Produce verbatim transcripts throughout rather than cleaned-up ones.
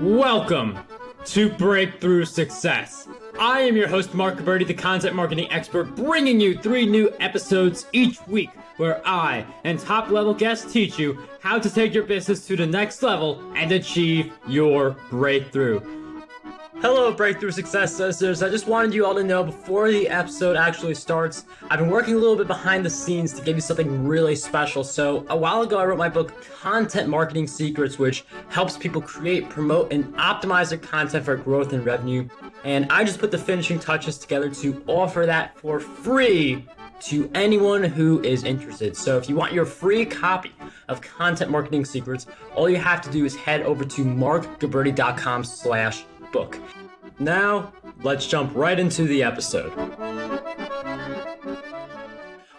Welcome to Breakthrough Success. I am your host, Marc Guberti, the content marketing expert, bringing you three new episodes each week where I and top-level guests teach you how to take your business to the next level and achieve your breakthrough. Hello, Breakthrough Success listeners. I just wanted you all to know before the episode actually starts, I've been working a little bit behind the scenes to give you something really special. So a while ago, I wrote my book, Content Marketing Secrets, which helps people create, promote, and optimize their content for growth and revenue. And I just put the finishing touches together to offer that for free to anyone who is interested. So if you want your free copy of Content Marketing Secrets, all you have to do is head over to marcguberti.com slash book. Now, let's jump right into the episode.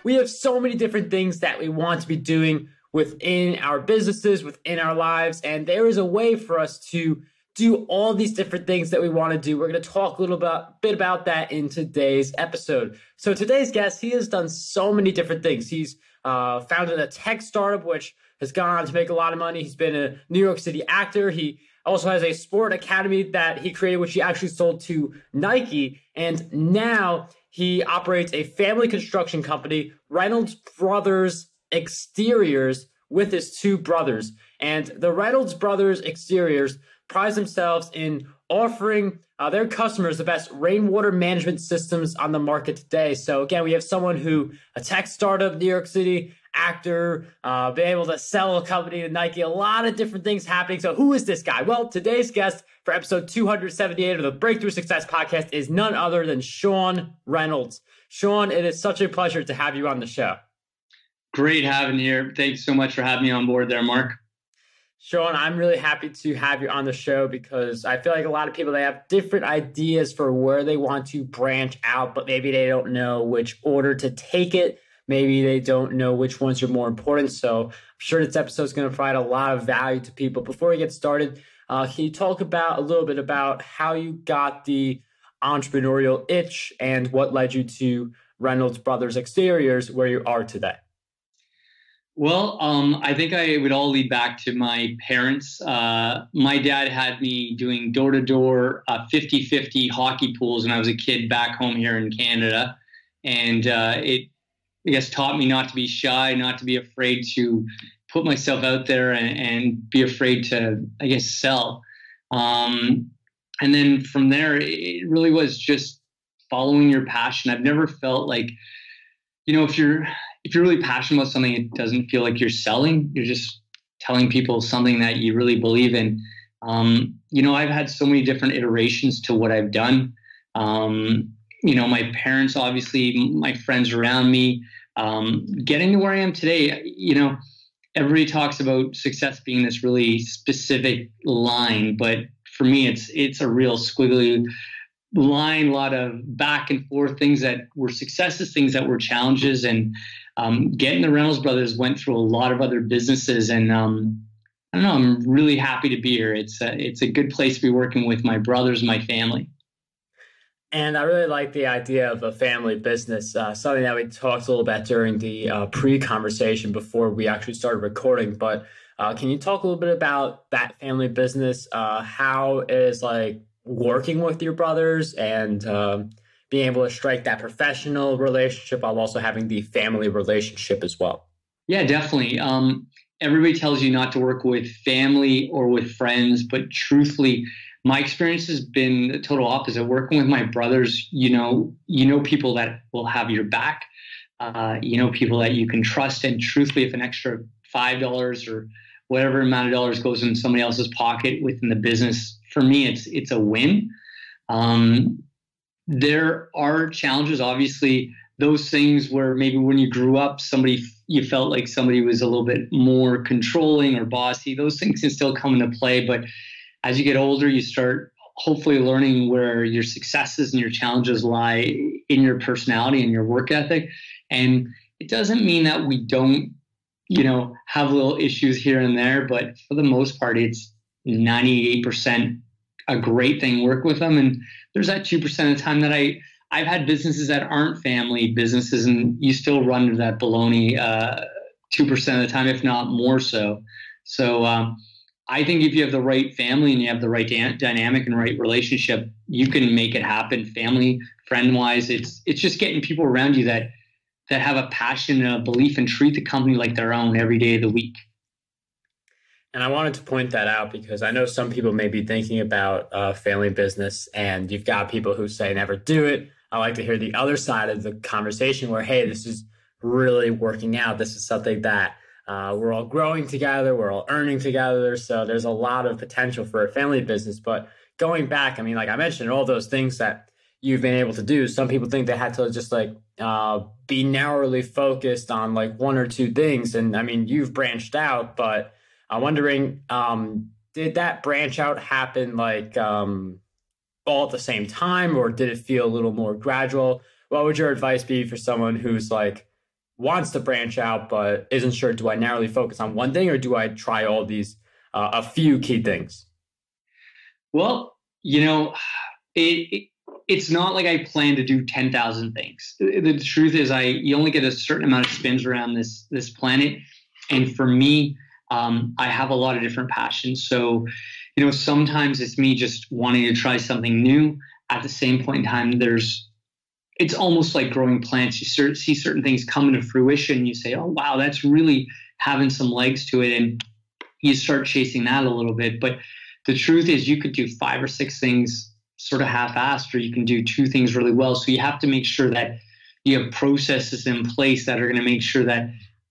We have so many different things that we want to be doing within our businesses, within our lives, and there is a way for us to do all these different things that we want to do. We're going to talk a little about, bit about that in today's episode. So today's guest, he has done so many different things. He's uh, founded a tech startup, which has gone on to make a lot of money. He's been a New York City actor. He also has a sport academy that he created, which he actually sold to Nike. And now he operates a family construction company, Reynolds Brothers Exteriors, with his two brothers. And the Reynolds Brothers Exteriors pride themselves in offering uh, their customers the best rainwater management systems on the market today. So again, we have someone who, a tech startup, New York City, actor, uh, been able to sell a company to Nike, a lot of different things happening. So who is this guy? Well, today's guest for episode two hundred seventy-eight of the Breakthrough Success Podcast is none other than Shawn Reynolds. Shawn, it is such a pleasure to have you on the show. Great having you here. Thanks so much for having me on board there, Mark. Shawn, I'm really happy to have you on the show because I feel like a lot of people, they have different ideas for where they want to branch out, but maybe they don't know which order to take it. Maybe they don't know which ones are more important. So I'm sure this episode is going to provide a lot of value to people. Before we get started, uh, can you talk about a little bit about how you got the entrepreneurial itch and what led you to Reynolds Brothers Exteriors, where you are today? Well, um, I think I would all lead back to my parents. Uh, my dad had me doing door-to-door uh, fifty fifty hockey pools when I was a kid back home here in Canada. And uh, it, I guess, taught me not to be shy, not to be afraid to put myself out there and, and be afraid to, I guess, sell. Um, and then from there, it really was just following your passion. I've never felt like, you know, if you're... If you're really passionate about something, it doesn't feel like you're selling. You're just telling people something that you really believe in. Um, you know, I've had so many different iterations to what I've done. Um, you know, my parents, obviously, my friends around me, um, getting to where I am today. You know, everybody talks about success being this really specific line, but for me, it's it's a real squiggly line, a lot of back and forth, things that were successes, things that were challenges, and Um, getting the Reynolds Brothers went through a lot of other businesses, and um, I don't know, I'm really happy to be here. It's a, it's a good place to be working with my brothers, my family. And I really like the idea of a family business, uh, something that we talked a little bit during the uh, pre-conversation before we actually started recording. But uh, can you talk a little bit about that family business, uh, how it is like working with your brothers and um being able to strike that professional relationship while also having the family relationship as well? Yeah, definitely. Um, everybody tells you not to work with family or with friends, but truthfully, my experience has been the total opposite. Working with my brothers, you know, you know people that will have your back, uh, you know, people that you can trust. And truthfully, if an extra five dollars or whatever amount of dollars goes in somebody else's pocket within the business, for me, it's it's a win. Um, There are challenges, obviously, those things where maybe when you grew up, somebody you felt like somebody was a little bit more controlling or bossy. Those things can still come into play. But as you get older, you start hopefully learning where your successes and your challenges lie in your personality and your work ethic. And it doesn't mean that we don't, you know, have little issues here and there. But for the most part, it's ninety-eight percent a great thing, work with them. And there's that two percent of the time that I, I've had businesses that aren't family businesses, and you still run into that baloney uh, two percent of the time, if not more so. So um, I think if you have the right family and you have the right da- dynamic and right relationship, you can make it happen. Family, friend wise, it's it's just getting people around you that that have a passion and a belief and treat the company like their own every day of the week. And I wanted to point that out because I know some people may be thinking about uh, family business, and you've got people who say never do it. I like to hear the other side of the conversation where, hey, this is really working out. This is something that uh, we're all growing together. We're all earning together. So there's a lot of potential for a family business. But going back, I mean, like I mentioned, all those things that you've been able to do. Some people think they had to just like uh, be narrowly focused on like one or two things. And I mean, you've branched out, but I'm wondering, um, did that branch out happen like um, all at the same time, or did it feel a little more gradual? What would your advice be for someone who's like wants to branch out, but isn't sure, do I narrowly focus on one thing or do I try all these, uh, a few key things? Well, you know, it, it, it's not like I plan to do ten thousand things. The, the truth is I, you only get a certain amount of spins around this, this planet. And for me, Um, I have a lot of different passions. So, you know, sometimes it's me just wanting to try something new. At the same point in time, there's, it's almost like growing plants. You start, see certain things come into fruition. You say, oh, wow, that's really having some legs to it. And you start chasing that a little bit. But the truth is you could do five or six things sort of half-assed, or you can do two things really well. So you have to make sure that you have processes in place that are going to make sure that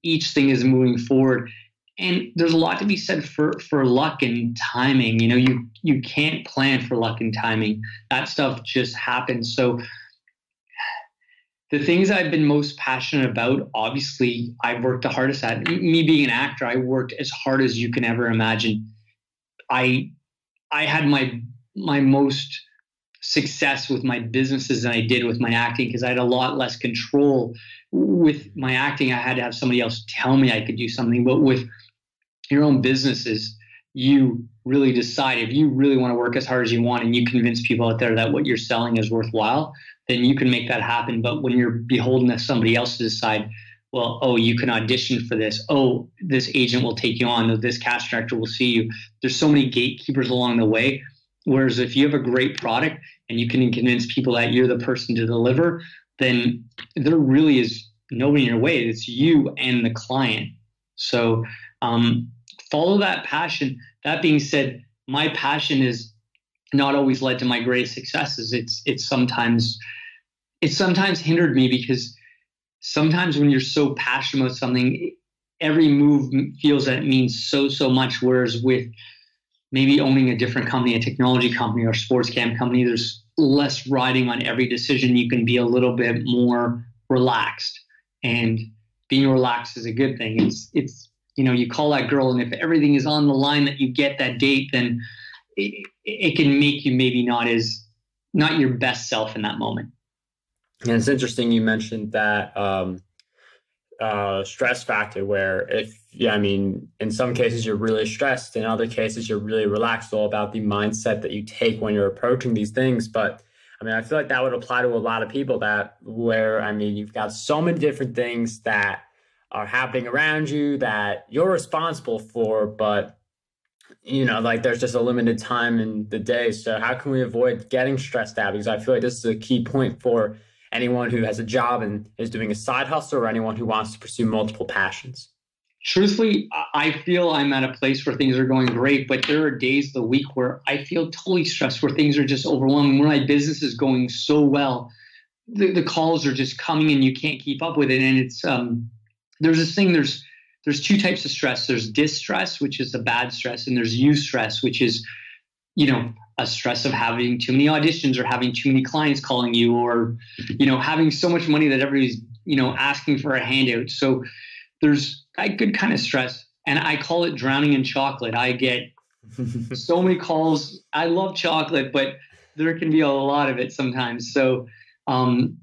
each thing is moving forward. And there's a lot to be said for, for luck and timing. You know, you, you can't plan for luck and timing. That stuff just happens. So the things I've been most passionate about, obviously, I've worked the hardest at. Me being an actor, I worked as hard as you can ever imagine. I I had my my most success with my businesses than I did with my acting because I had a lot less control. With my acting, I had to have somebody else tell me I could do something. But with your own businesses, you really decide if you really want to work as hard as you want and you convince people out there that what you're selling is worthwhile, then you can make that happen. But when you're beholden to somebody else to decide, well, oh, you can audition for this. Oh, this agent will take you on. This cast director will see you. There's so many gatekeepers along the way. Whereas if you have a great product and you can convince people that you're the person to deliver, then there really is nobody in your way. It's you and the client. So um, follow that passion. That being said, my passion is not always led to my greatest successes. It's it's sometimes it's sometimes hindered me because sometimes when you're so passionate about something, every move feels that it means so, so much. Whereas with maybe owning a different company, a technology company or a sports camp company, there's less riding on every decision. You can be a little bit more relaxed, and being relaxed is a good thing. It's, it's, you know, you call that girl, and if everything is on the line that you get that date, then it, it can make you maybe not as, not your best self in that moment. And it's interesting. You mentioned that, um, uh, stress factor where if, yeah, I mean, in some cases you're really stressed, in other cases you're really relaxed. It's all about the mindset that you take when you're approaching these things. But I mean, I feel like that would apply to a lot of people that where, I mean, you've got so many different things that are happening around you that you're responsible for, but you know, like there's just a limited time in the day. So how can we avoid getting stressed out? Because I feel like this is a key point for anyone who has a job and is doing a side hustle, or anyone who wants to pursue multiple passions? Truthfully, I feel I'm at a place where things are going great, but there are days of the week where I feel totally stressed, where things are just overwhelming, where my business is going so well. The, the calls are just coming and you can't keep up with it. And it's um, there's this thing, there's there's two types of stress. There's distress, which is the bad stress, and there's eustress, which is, you know, a stress of having too many auditions or having too many clients calling you, or, you know, having so much money that everybody's, you know, asking for a handout. So there's a good kind of stress. And I call it drowning in chocolate. I get so many calls. I love chocolate, but there can be a lot of it sometimes. So um,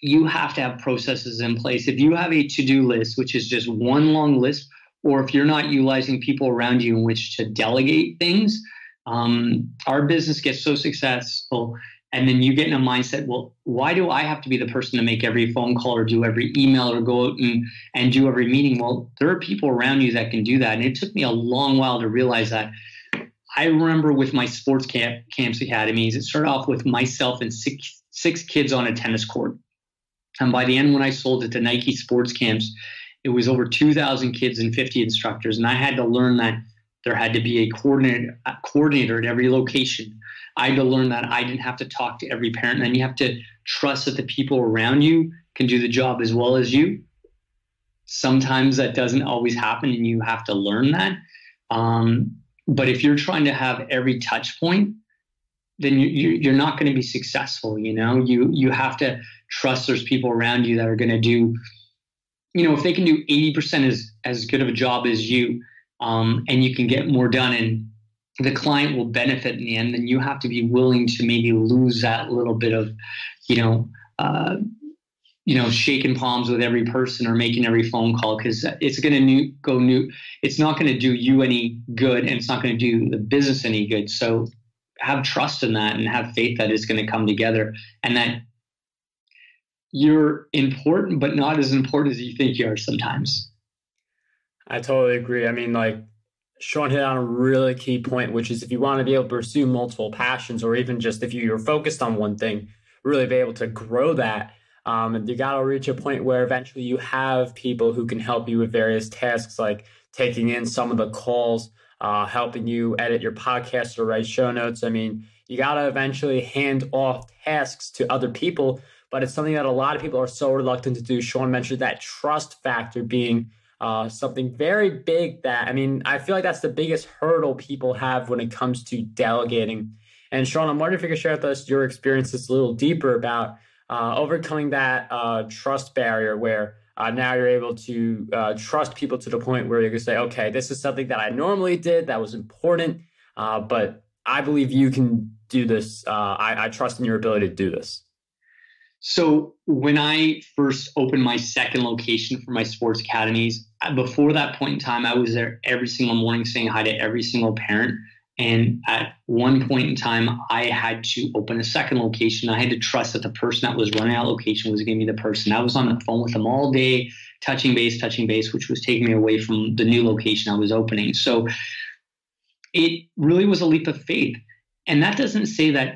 you have to have processes in place. If you have a to-do list, which is just one long list, or if you're not utilizing people around you in which to delegate things, Um, our business gets so successful And then you get in a mindset, well, why do I have to be the person to make every phone call or do every email or go out and, and do every meeting? Well, there are people around you that can do that. And it took me a long while to realize that. I remember with my sports camp, camps academies, it started off with myself and six, six kids on a tennis court. And by the end, when I sold it to Nike sports camps, it was over two thousand kids and fifty instructors. And I had to learn that there had to be a coordinator, a coordinator at every location. I had to learn that I didn't have to talk to every parent, and you have to trust that the people around you can do the job as well as you. Sometimes that doesn't always happen, and you have to learn that. Um, but if you're trying to have every touch point, then you, you, you're not going to be successful. You know, you you have to trust there's people around you that are going to do, you know, if they can do eighty percent as as good of a job as you, um, and you can get more done, and the client will benefit in the end, then you have to be willing to maybe lose that little bit of, you know, uh, you know, shaking palms with every person or making every phone call, because it's going to new, go new. It's not going to do you any good, and it's not going to do the business any good. So have trust in that and have faith that it's going to come together and that you're important, but not as important as you think you are sometimes. I totally agree. I mean, like, Shawn hit on a really key point, which is if you want to be able to pursue multiple passions, or even just if you're focused on one thing, really be able to grow that. Um, and you got to reach a point where eventually you have people who can help you with various tasks, like taking in some of the calls, uh, helping you edit your podcast or write show notes. I mean, you got to eventually hand off tasks to other people, but it's something that a lot of people are so reluctant to do. Shawn mentioned that trust factor being Uh, something very big that, I mean, I feel like that's the biggest hurdle people have when it comes to delegating. And Shawn, I'm wondering if you could share with us your experiences a little deeper about uh, overcoming that uh, trust barrier where uh, now you're able to uh, trust people to the point where you can say, okay, this is something that I normally did that was important, uh, but I believe you can do this. Uh, I, I trust in your ability to do this. So when I first opened my second location for my sports academies, before that point in time, I was there every single morning saying hi to every single parent. And at one point in time, I had to open a second location. I had to trust that the person that was running that location was going to be the person. I was on the phone with them all day, touching base, touching base, which was taking me away from the new location I was opening. So it really was a leap of faith. And that doesn't say that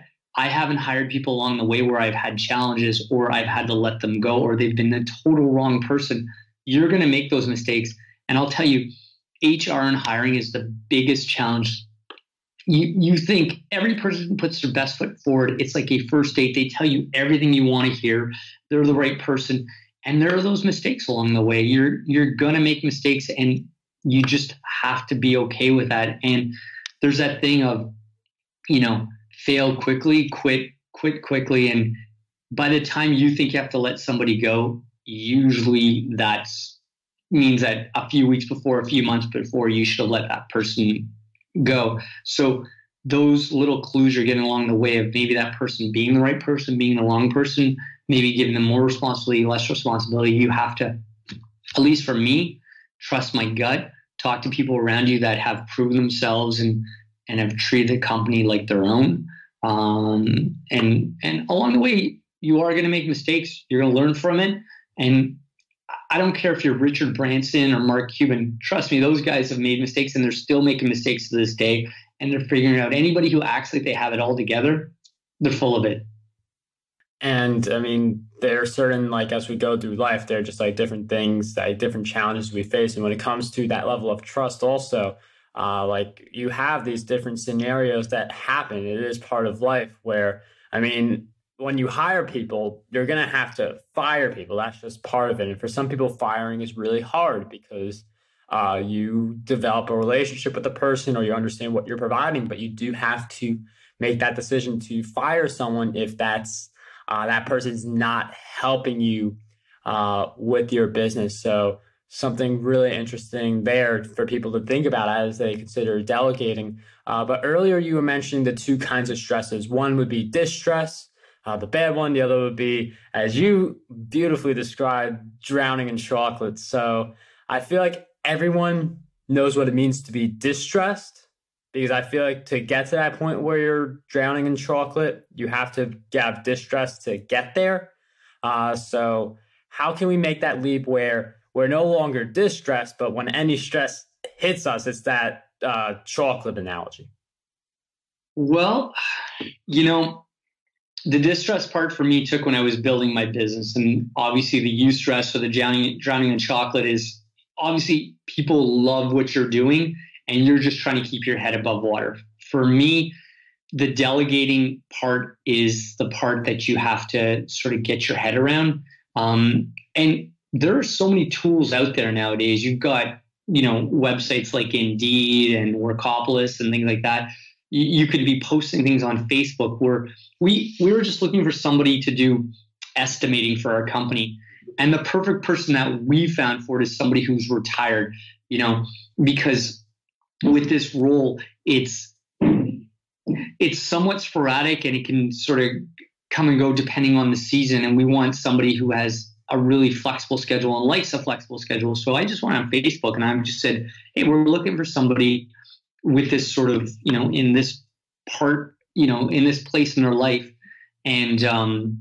I haven't hired people along the way where I've had challenges or I've had to let them go or they've been the total wrong person. You're going to make those mistakes. And I'll tell you, H R and hiring is the biggest challenge. You, you think every person puts their best foot forward. It's like a first date. They tell you everything you want to hear. They're the right person. And there are those mistakes along the way. You're, you're going to make mistakes, and you just have to be okay with that. And there's that thing of, you know, fail quickly, quit, quit quickly. And by the time you think you have to let somebody go, usually that means that a few weeks before, a few months before, you should have let that person go. So those little clues you're getting along the way of maybe that person being the right person, being the wrong person, maybe giving them more responsibility, less responsibility. You have to, at least for me, trust my gut, talk to people around you that have proven themselves and and have treated the company like their own. Um, and and along the way, you are going to make mistakes. You're going to learn from it. And I don't care if you're Richard Branson or Mark Cuban. Trust me, those guys have made mistakes, and they're still making mistakes to this day. And they're figuring out anybody who acts like they have it all together, they're full of it. And I mean, there are certain, like, as we go through life, there are just like different things, like different challenges we face. And when it comes to that level of trust also, Uh, like you have these different scenarios that happen. It is part of life where, I mean, when you hire people, you're going to have to fire people. That's just part of it. And for some people, firing is really hard because uh, you develop a relationship with the person or you understand what you're providing, but you do have to make that decision to fire someone if that's uh, that person's not helping you uh, with your business. So something really interesting there for people to think about as they consider delegating. Uh, but earlier you were mentioning the two kinds of stresses. One would be distress, uh, the bad one. The other would be, as you beautifully described, drowning in chocolate. So I feel like everyone knows what it means to be distressed, Because I feel like to get to that point where you're drowning in chocolate, you have to have distress to get there. Uh, so how can we make that leap where we're no longer distressed, but when any stress hits us, it's that uh, chocolate analogy? Well, you know, the distress part for me took when I was building my business. And obviously the eustress or the drowning, drowning in chocolate is obviously people love what you're doing and you're just trying to keep your head above water. For me, the delegating part is the part that you have to sort of get your head around. Um, and there are so many tools out there nowadays. You've got, you know, websites like Indeed and Workopolis and things like that. You could be posting things on Facebook where we, we were just looking for somebody to do estimating for our company. And the perfect person that we found for it is somebody who's retired, you know, because with this role, it's, it's somewhat sporadic and it can sort of come and go depending on the season. And we want somebody who has a really flexible schedule and likes a flexible schedule. So I just went on Facebook and I just said, hey, we're looking for somebody with this sort of, you know, in this part, you know, in this place in their life, and um,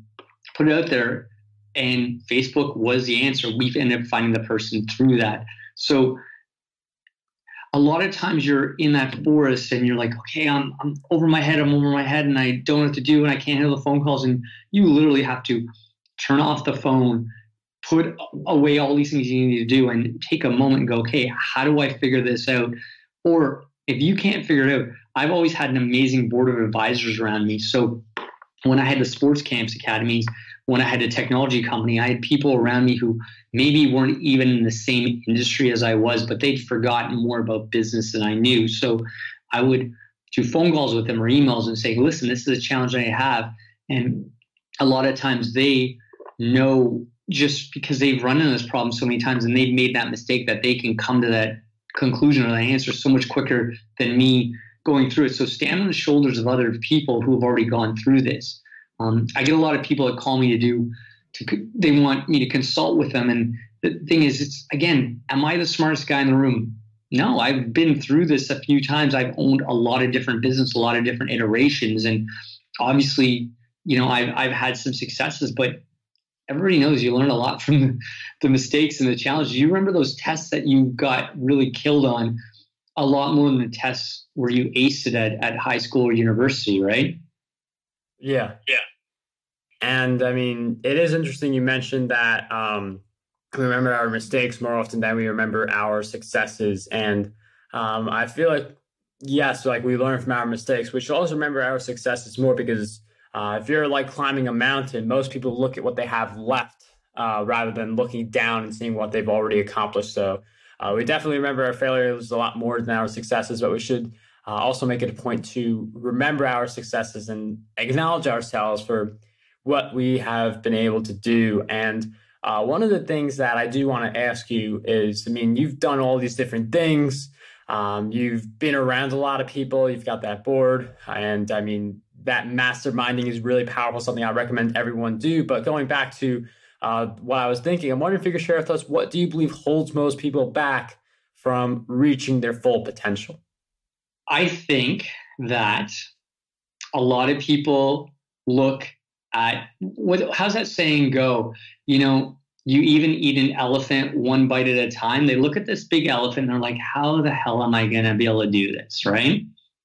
put it out there. And Facebook was the answer. We've ended up finding the person through that. So a lot of times you're in that forest and you're like, okay, I'm, I'm over my head, I'm over my head and I don't know what to do and I can't handle the phone calls. And you literally have to turn off the phone, put away all these things you need to do and take a moment and go, okay, how do I figure this out? Or if you can't figure it out, I've always had an amazing board of advisors around me. So when I had the sports camps academies, when I had a technology company, I had people around me who maybe weren't even in the same industry as I was, but they'd forgotten more about business than I knew. So I would do phone calls with them or emails and say, listen, this is a challenge I have. And a lot of times they know just because they've run into this problem so many times and they've made that mistake that they can come to that conclusion or the answer so much quicker than me going through it. So stand on the shoulders of other people who have already gone through this. Um, I get a lot of people that call me to do, to, they want me to consult with them. And the thing is, it's again, am I the smartest guy in the room? No, I've been through this a few times. I've owned a lot of different business, a lot of different iterations. And obviously, you know, I've, I've had some successes, but everybody knows you learn a lot from the mistakes and the challenges. You remember those tests that you got really killed on a lot more than the tests where you aced it at, at high school or university, right? Yeah. Yeah. And I mean, it is interesting. You mentioned that um, we remember our mistakes more often than we remember our successes. And um, I feel like, yes, like we learn from our mistakes. We should also remember our successes more because Uh, if you're like climbing a mountain, most people look at what they have left uh, rather than looking down and seeing what they've already accomplished. So uh, we definitely remember our failures a lot more than our successes, but we should uh, also make it a point to remember our successes and acknowledge ourselves for what we have been able to do. And uh, one of the things that I do want to ask you is, I mean, you've done all these different things. Um, you've been around a lot of people. You've got that board. And I mean, that masterminding is really powerful, something I recommend everyone do. But going back to uh, what I was thinking, I'm wondering if you could share with us, what do you believe holds most people back from reaching their full potential? I think that a lot of people look at, what, how's that saying go? You know, you even eat an elephant one bite at a time. They look at this big elephant and they're like, how the hell am I going to be able to do this, right?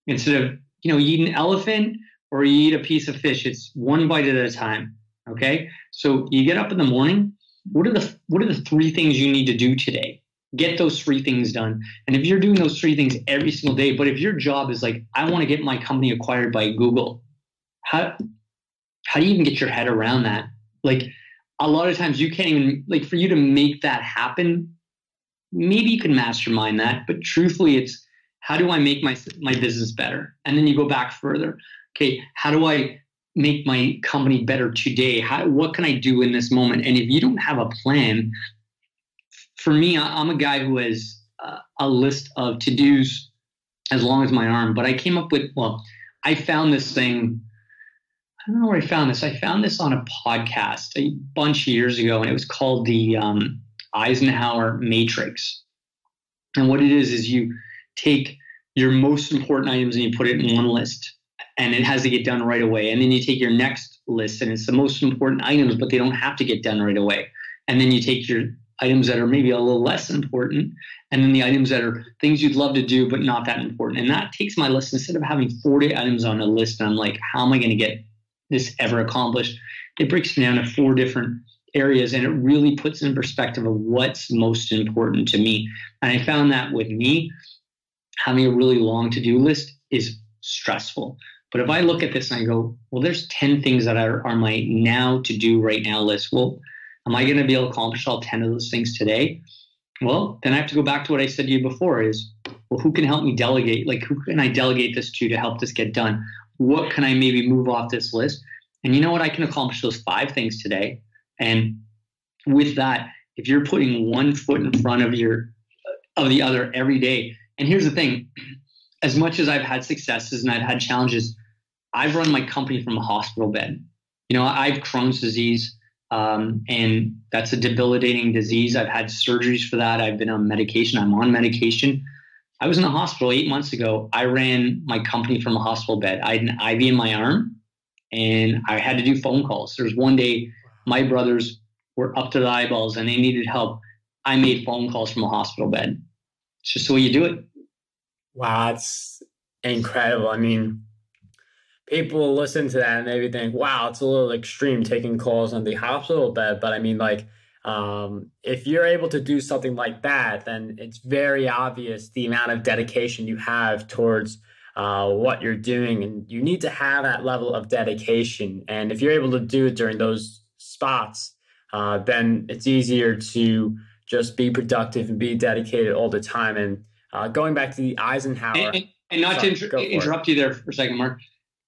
Instead of, you know, you eat an elephant, or you eat a piece of fish, it's one bite at a time, okay? So you get up in the morning, what are the what are the three things you need to do today? Get those three things done. And if you're doing those three things every single day, but if your job is like, I wanna get my company acquired by Google, how, how do you even get your head around that? Like a lot of times you can't even, like for you to make that happen, maybe you can mastermind that, but truthfully it's, how do I make my my business better? And then you go back further. Okay, how do I make my company better today? How, what can I do in this moment? And if you don't have a plan, for me, I'm a guy who has a list of to-dos as long as my arm, but I came up with, well, I found this thing. I don't know where I found this. I found this on a podcast a bunch of years ago, and it was called the um, Eisenhower Matrix. And what it is, is you take your most important items and you put it in one list, and it has to get done right away. And then you take your next list and it's the most important items, but they don't have to get done right away. And then you take your items that are maybe a little less important, and then the items that are things you'd love to do, but not that important. And that takes my list, instead of having forty items on a list, and I'm like, how am I going to get this ever accomplished? It breaks me down to four different areas, and it really puts in perspective of what's most important to me. And I found that with me, having a really long to-do list is stressful. But if I look at this and I go, well, there's ten things that are, are my now to-do right now list. Well, am I going to be able to accomplish all ten of those things today? Well, then I have to go back to what I said to you before is, well, who can help me delegate? Like, who can I delegate this to to help this get done? What can I maybe move off this list? And you know what? I can accomplish those five things today. And with that, if you're putting one foot in front of your of the other every day, and here's the thing, as much as I've had successes and I've had challenges, I've run my company from a hospital bed. You know, I have Crohn's disease. Um, and that's a debilitating disease. I've had surgeries for that. I've been on medication. I'm on medication. I was in the hospital eight months ago. I ran my company from a hospital bed. I had an I V in my arm and I had to do phone calls. There was one day my brothers were up to the eyeballs and they needed help. I made phone calls from a hospital bed. It's just the way you do it. Wow, that's incredible. I mean, people listen to that and maybe think, wow, it's a little extreme taking calls on the hospital bed. But I mean, like, um, if you're able to do something like that, then it's very obvious the amount of dedication you have towards uh, what you're doing. And you need to have that level of dedication. And if you're able to do it during those spots, uh, then it's easier to just be productive and be dedicated all the time. And uh, going back to the Eisenhower. And, and, and not sorry, to inter interrupt it. you there for a second, Marc.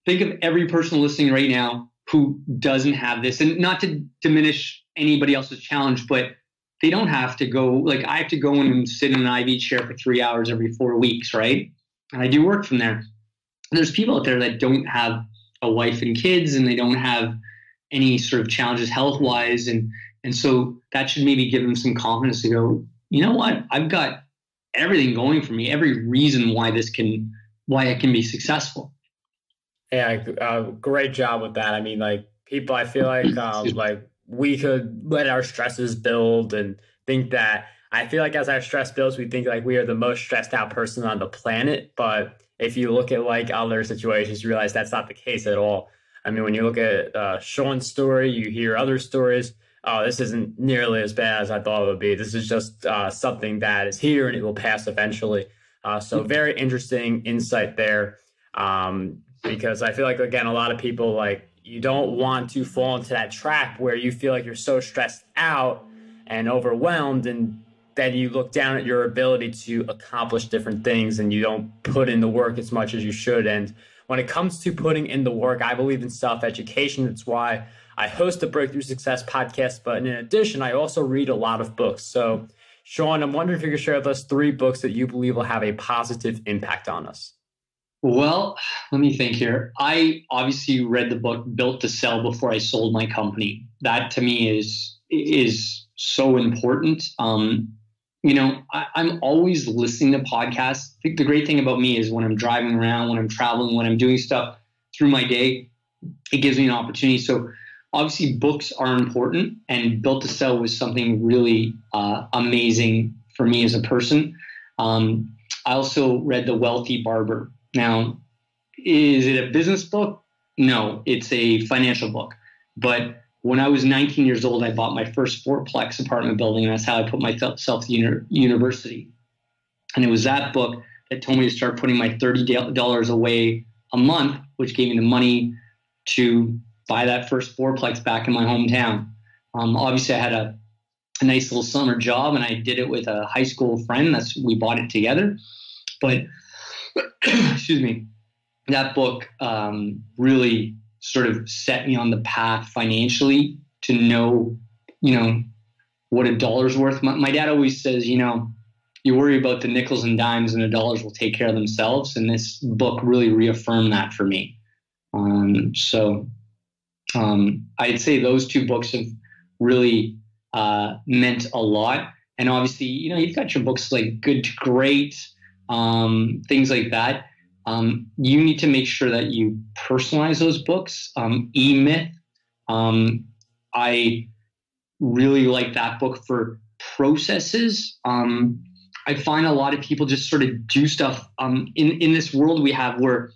Think of every person listening right now who doesn't have this, and not to diminish anybody else's challenge, but they don't have to go, like I have to go in and sit in an I V chair for three hours every four weeks, right? And I do work from there. And there's people out there that don't have a wife and kids, and they don't have any sort of challenges health-wise. And, and so that should maybe give them some confidence to go, you know what, I've got everything going for me, every reason why this can, why I can be successful. Yeah, uh, great job with that. I mean, like people, I feel like um, like we could let our stresses build and think that. I feel like as our stress builds, we think like we are the most stressed out person on the planet. But if you look at like other situations, you realize that's not the case at all. I mean, when you look at uh, Shawn's story, you hear other stories. Oh, this isn't nearly as bad as I thought it would be. This is just uh, something that is here and it will pass eventually. Uh, so very interesting insight there. Um, Because I feel like, again, a lot of people, like, you don't want to fall into that trap where you feel like you're so stressed out and overwhelmed, and then you look down at your ability to accomplish different things and you don't put in the work as much as you should. And when it comes to putting in the work, I believe in self-education. That's why I host the Breakthrough Success podcast. But in addition, I also read a lot of books. So, Shawn, I'm wondering if you could share with us three books that you believe will have a positive impact on us. Well, let me think here. I obviously read the book Built to Sell before I sold my company. That to me is is so important. Um, you know, I, I'm always listening to podcasts. I think the great thing about me is when I'm driving around, when I'm traveling, when I'm doing stuff through my day, it gives me an opportunity. So obviously books are important, and Built to Sell was something really uh, amazing for me as a person. Um, I also read The Wealthy Barber. Now, is it a business book? No, it's a financial book. But when I was nineteen years old, I bought my first fourplex apartment building, and that's how I put myself to university. And it was that book that told me to start putting my thirty dollars away a month, which gave me the money to buy that first fourplex back in my hometown. Um, obviously, I had a, a nice little summer job, and I did it with a high school friend. That's we bought it together. But excuse me, that book um, really sort of set me on the path financially to know, you know, what a dollar's worth. My, my dad always says, you know, you worry about the nickels and dimes and the dollars will take care of themselves. And this book really reaffirmed that for me. Um, so um, I'd say those two books have really uh, meant a lot. And obviously, you know, you've got your books like Good to Great, um, things like that. Um, you need to make sure that you personalize those books. Um, E-myth, um, I really like that book for processes. Um, I find a lot of people just sort of do stuff um, in, in this world we have where,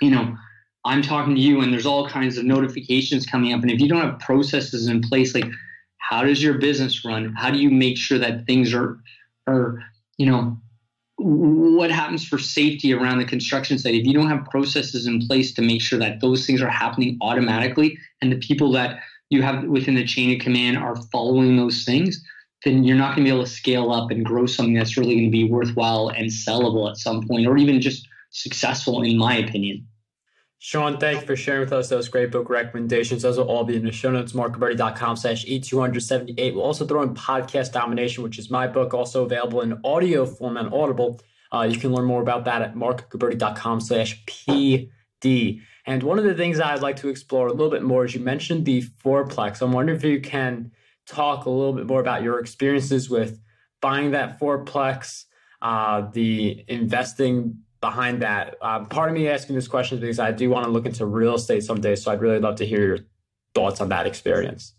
you know, I'm talking to you and there's all kinds of notifications coming up. And if you don't have processes in place, like how does your business run? How do you make sure that things are, are, you know, what happens for safety around the construction site? If you don't have processes in place to make sure that those things are happening automatically and the people that you have within the chain of command are following those things, then you're not going to be able to scale up and grow something that's really going to be worthwhile and sellable at some point, or even just successful, in my opinion. Shawn, thank you for sharing with us those great book recommendations. Those will all be in the show notes, marc guberti dot com slash e two seventy-eight. We'll also throw in Podcast Domination, which is my book, also available in audio form on Audible. Uh, you can learn more about that at marc guberti dot com slash p d. And one of the things I'd like to explore a little bit more is you mentioned the fourplex. I'm wondering if you can talk a little bit more about your experiences with buying that fourplex, uh, the investing behind that. Um, part of me asking this question is because I do want to look into real estate someday. So I'd really love to hear your thoughts on that experience.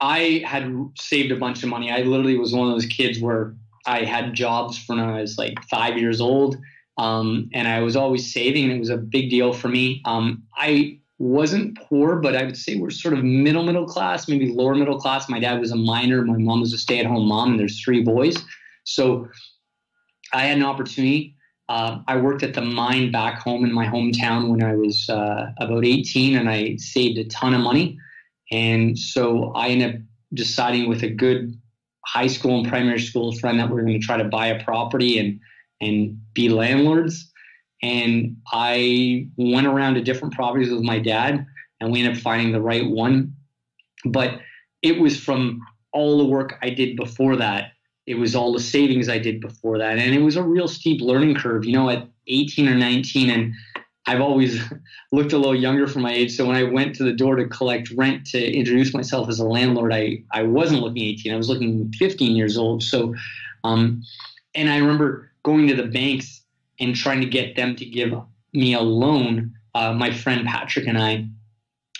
I had saved a bunch of money. I literally was one of those kids where I had jobs from when I was like five years old. Um, and I was always saving. It was a big deal for me. Um, I wasn't poor, but I would say we're sort of middle, middle class, maybe lower middle class. My dad was a miner. My mom was a stay at home mom, and there's three boys. So I had an opportunity. Uh, I worked at the mine back home in my hometown when I was uh, about eighteen, and I saved a ton of money. And so I ended up deciding with a good high school and primary school friend that we were going to try to buy a property and, and be landlords. And I went around to different properties with my dad, and we ended up finding the right one. But it was from all the work I did before that. It was all the savings I did before that. And it was a real steep learning curve, you know, at eighteen or nineteen. And I've always looked a little younger for my age. So when I went to the door to collect rent to introduce myself as a landlord, I, I wasn't looking eighteen. I was looking fifteen years old. So, um, and I remember going to the banks and trying to get them to give me a loan, uh, my friend Patrick and I.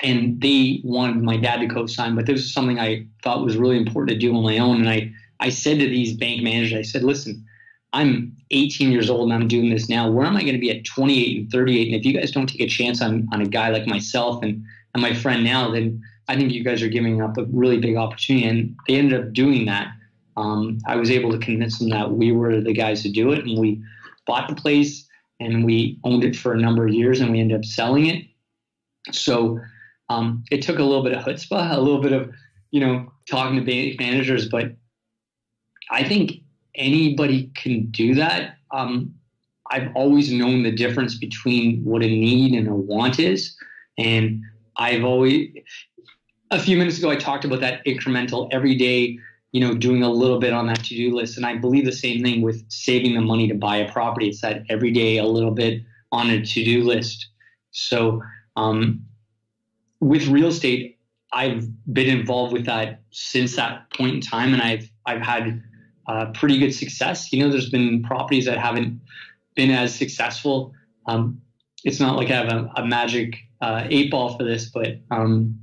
And they wanted my dad to co-sign, but this was something I thought was really important to do on my own. And I I said to these bank managers, I said, listen, I'm eighteen years old and I'm doing this now. Where am I going to be at twenty-eight and thirty-eight? And if you guys don't take a chance on, on a guy like myself and, and my friend now, then I think you guys are giving up a really big opportunity. And they ended up doing that. Um, I was able to convince them that we were the guys to do it. And we bought the place and we owned it for a number of years, and we ended up selling it. So um, it took a little bit of chutzpah, a little bit of, you know, talking to bank managers, but I think anybody can do that. Um, I've always known the difference between what a need and a want is. And I've always, a few minutes ago, I talked about that incremental every day, you know, doing a little bit on that to-do list. And I believe the same thing with saving the money to buy a property. It's that every day, a little bit on a to-do list. So um, with real estate, I've been involved with that since that point in time. And I've, I've had Uh, pretty good success. You know, there's been properties that haven't been as successful. Um, it's not like I have a, a magic uh, eight ball for this, but um,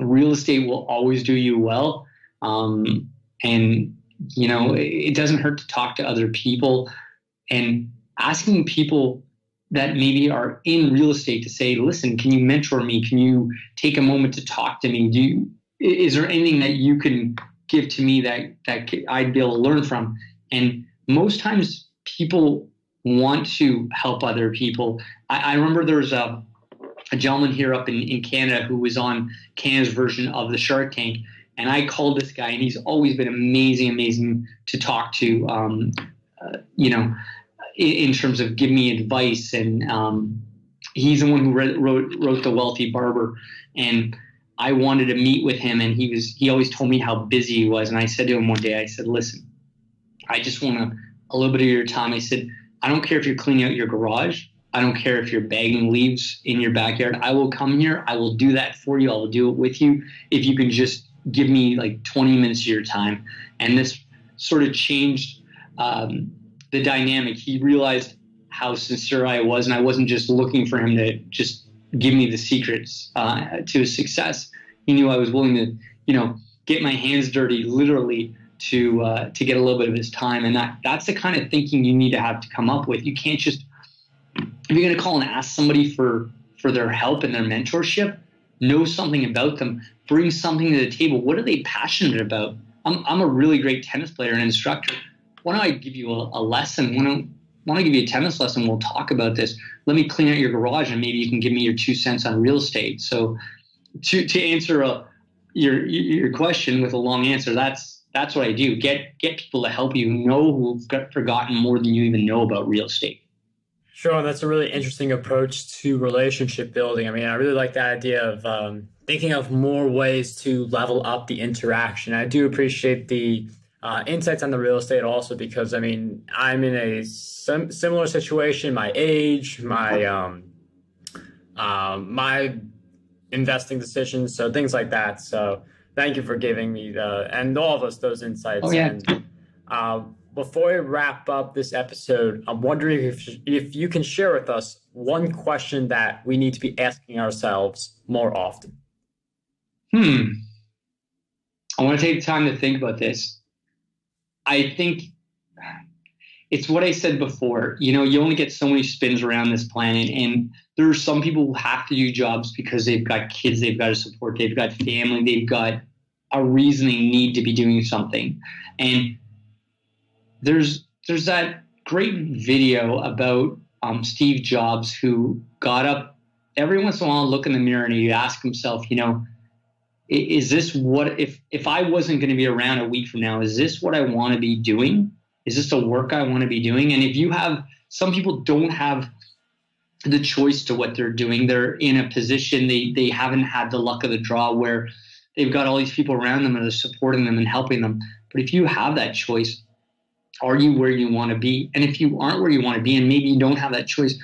real estate will always do you well. Um, and, you know, it, it doesn't hurt to talk to other people, and asking people that maybe are in real estate to say, listen, can you mentor me? Can you take a moment to talk to me? Do you, is there anything that you can give to me that, that I'd be able to learn from? And most times people want to help other people. I, I remember there was a, a gentleman here up in, in Canada who was on Canada's version of the Shark Tank. And I called this guy, and he's always been amazing, amazing to talk to, um, uh, you know, in, in terms of giving me advice. And um, he's the one who re- wrote, wrote The Wealthy Barber. And I wanted to meet with him, and he was, he always told me how busy he was. And I said to him one day, I said, listen, I just want a, a little bit of your time. I said, I don't care if you're cleaning out your garage. I don't care if you're bagging leaves in your backyard. I will come here. I will do that for you. I will do it with you. If you can just give me like twenty minutes of your time. And this sort of changed, um, the dynamic. He realized how sincere I was, and I wasn't just looking for him to just give me the secrets uh, to his success. He knew I was willing to, you know, get my hands dirty, literally, to uh, to get a little bit of his time. And that that's the kind of thinking you need to have to come up with. You can't just, if you're going to call and ask somebody for for their help and their mentorship, know something about them, bring something to the table. What are they passionate about? I'm I'm a really great tennis player and instructor. Why don't I give you a, a lesson? Why don't, why don't I give you a tennis lesson? We'll talk about this. Let me clean out your garage, and maybe you can give me your two cents on real estate. So to to answer a, your your question with a long answer, that's that's what I do. Get get people to help you know who've got forgotten more than you even know about real estate. Sure, that's a really interesting approach to relationship building. I mean, I really like the idea of um, thinking of more ways to level up the interaction. I do appreciate the uh, insights on the real estate also, because, I mean, I'm in a sim similar situation. My age, my um, uh, my investing decisions, so things like that. So thank you for giving me the, and all of us those insights. Oh, yeah. And, uh, before we wrap up this episode, I'm wondering if, if you can share with us one question that we need to be asking ourselves more often. Hmm. I want to take the time to think about this. I think it's what I said before. You know, you only get so many spins around this planet, and there are some people who have to do jobs because they've got kids, they've got to support, they've got family, they've got a reasoning need to be doing something. And There's there's that great video about um, Steve Jobs, who got up every once in a while and look in the mirror and he'd ask himself, you know, is this what, if, if I wasn't going to be around a week from now, is this what I want to be doing? Is this the work I want to be doing? And if you have, some people don't have the choice to what they're doing. They're in a position, they, they haven't had the luck of the draw where they've got all these people around them and they're supporting them and helping them. But if you have that choice, are you where you want to be? And if you aren't where you want to be, and maybe you don't have that choice,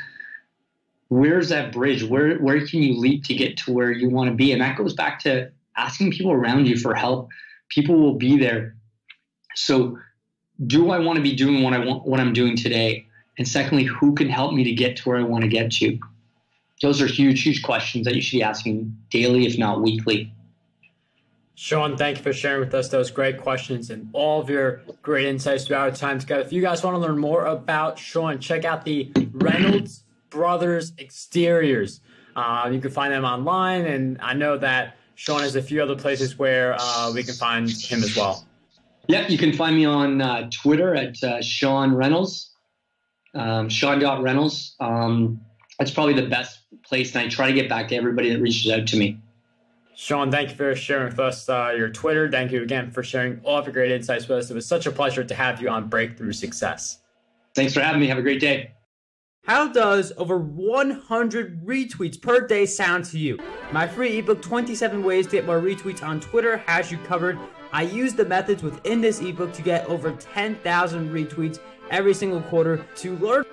where's that bridge? Where where can you leap to get to where you want to be? And that goes back to asking people around you for help. People will be there. So do I want to be doing what I want, what I'm doing today? And secondly, who can help me to get to where I want to get to? Those are huge, huge questions that you should be asking daily, if not weekly. Shawn, thank you for sharing with us those great questions and all of your great insights throughout our time together. If you guys want to learn more about Shawn, check out the Reynolds Brothers Exteriors. Uh, you can find them online, and I know that Shawn has a few other places where uh, we can find him as well. Yeah, you can find me on uh, Twitter at uh, Shawn Reynolds, um, Shawn dot Reynolds. Um, that's probably the best place, and I try to get back to everybody that reaches out to me. Shawn, thank you for sharing with us uh, your Twitter. Thank you again for sharing all of your great insights with us. It was such a pleasure to have you on Breakthrough Success. Thanks for having me. Have a great day. How does over one hundred retweets per day sound to you? My free ebook, twenty-seven Ways to Get More Retweets on Twitter, has you covered. I use the methods within this ebook to get over ten thousand retweets every single quarter. To learn